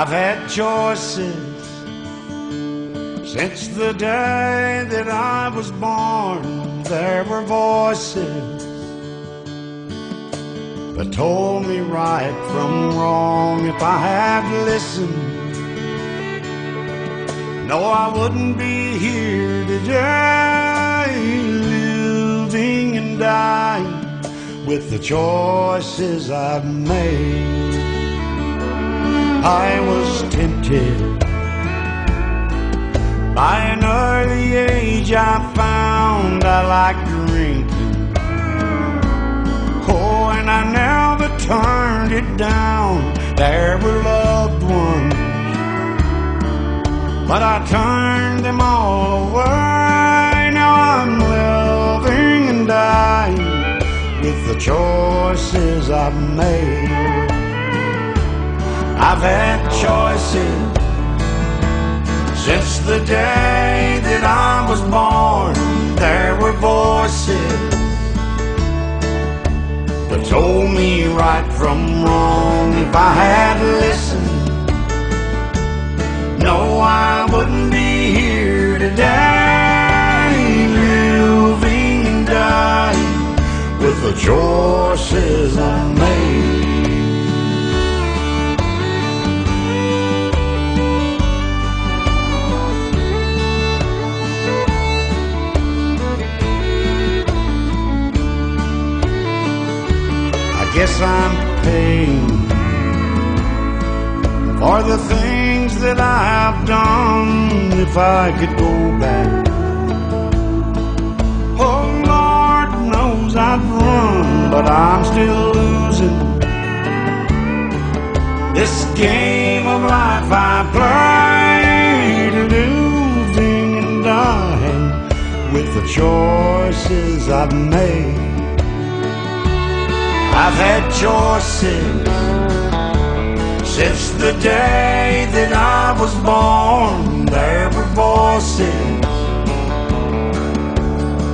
I've had choices since the day that I was born. There were voices that told me right from wrong. If I had listened, no, I wouldn't be here today, living and dying with the choices I've made. I was tempted by an early age. I found I liked drinking, oh, and I never turned it down. There were loved ones, but I turned them all away. Now I'm living and dying with the choices I've made. I've had choices since the day that I was born. There were voices that told me right from wrong. If I had listened, no, I wouldn't be here today, living and dying with the choices I made. Yes, I'm paying for the things that I have done. If I could go back, oh, Lord knows I'd run, but I'm still losing this game of life I play, living and dying with the choices I've made. I've had choices since the day that I was born. There were voices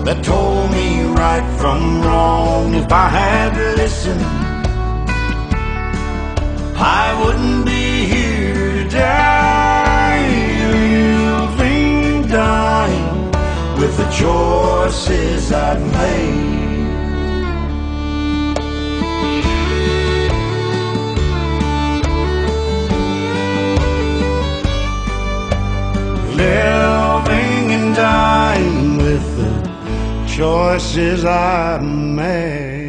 that told me right from wrong. If I had listened, I wouldn't be here today, living, dying with the choices I've made. Living and dying with the choices I made.